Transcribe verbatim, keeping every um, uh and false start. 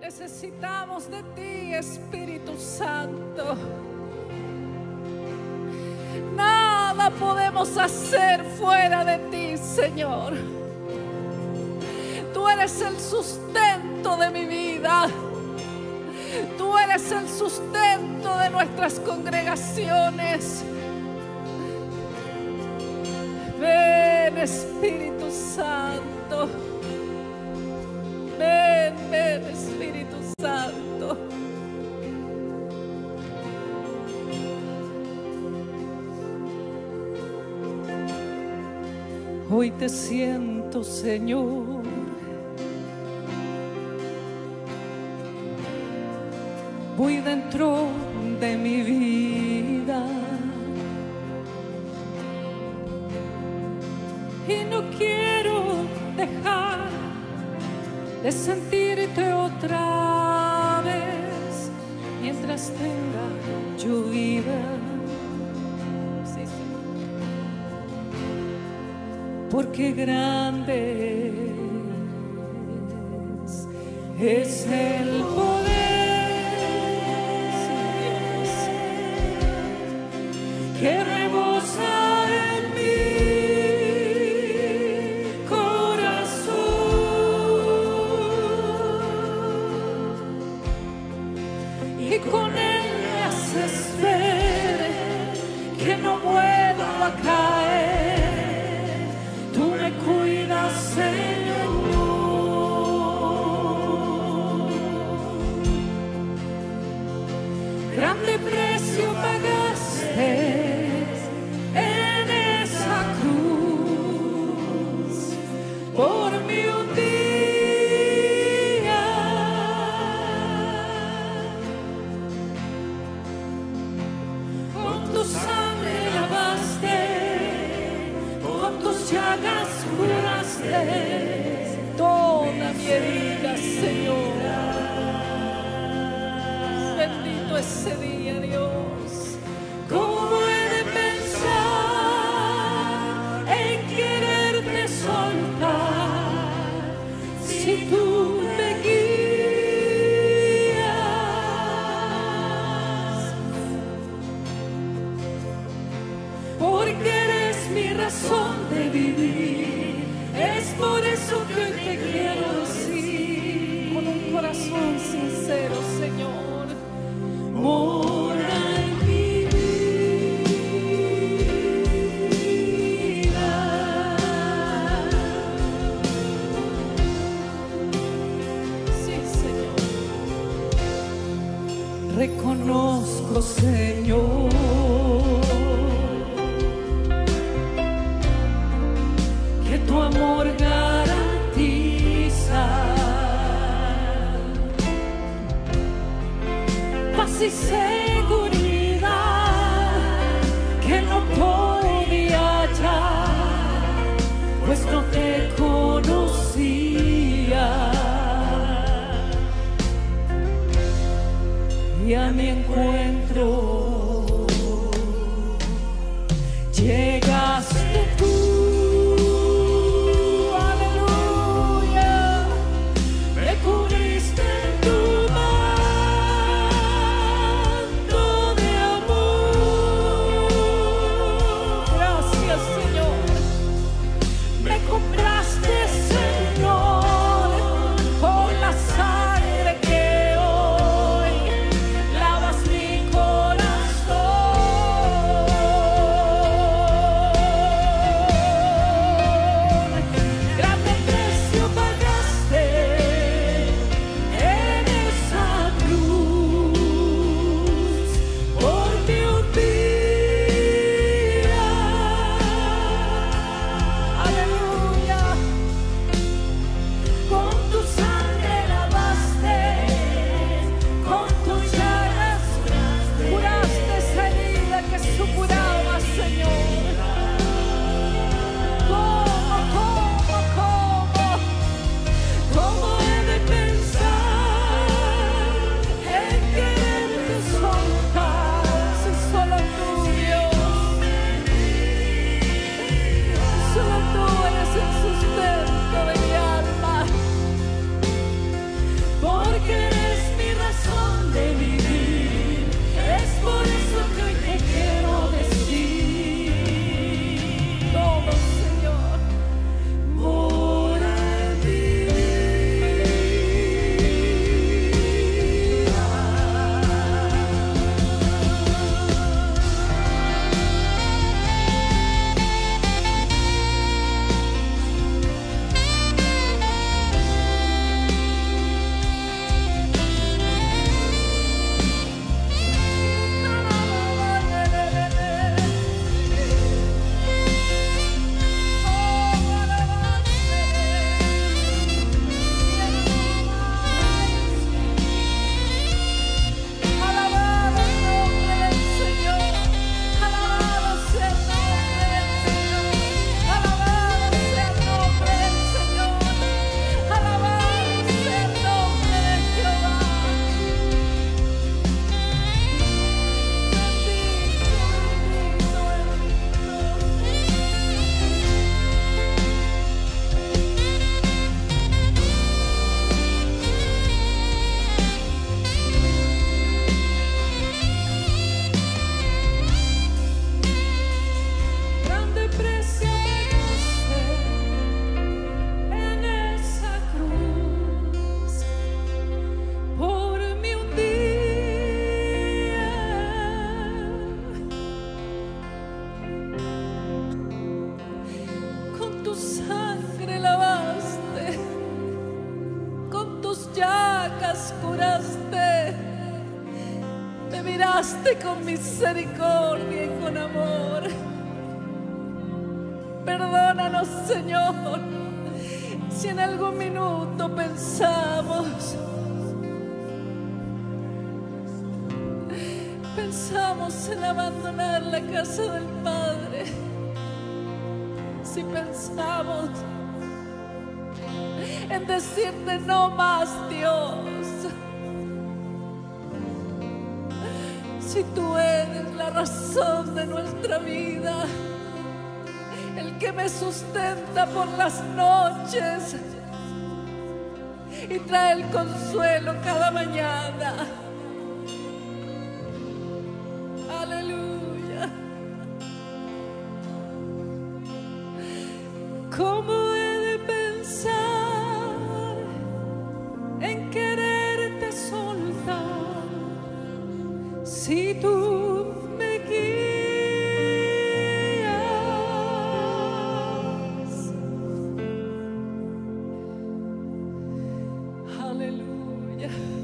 Necesitamos de ti, Espíritu Santo. Nada podemos hacer fuera de ti, Señor. Tú eres el sustento de mi vida. Tú eres el sustento de nuestras congregaciones. Ven, Espíritu Santo. Ven, ven, Espíritu Santo. Hoy te siento, Señor, muy dentro de mi vida, y no quiero dejar de sentirte otra vez mientras tenga yo vida. Sí, sí. Porque grande es, es el poder, sí, que rebosa. Reconozco, Señor, que tu amor garantiza paz y seguridad que no podía hallar, pues no te conocía. Y a mi encuentro llegaste tú, aleluya, me cubriste en tu manto de amor. Gracias, Señor, me compraste, Señor, con la sangre que hoy lavas mi corazón. las curaste, me miraste con misericordia y con amor. Perdónanos, Señor, si en algún minuto pensamos, pensamos en abandonar la casa del Padre, si pensamos en decirte no más, Dios, si tú eres la razón de nuestra vida, el que me sustenta por las noches y trae el consuelo cada mañana. Aleluya. ¿Cómo he de pensar en quererte soltar si tú me guías? Aleluya.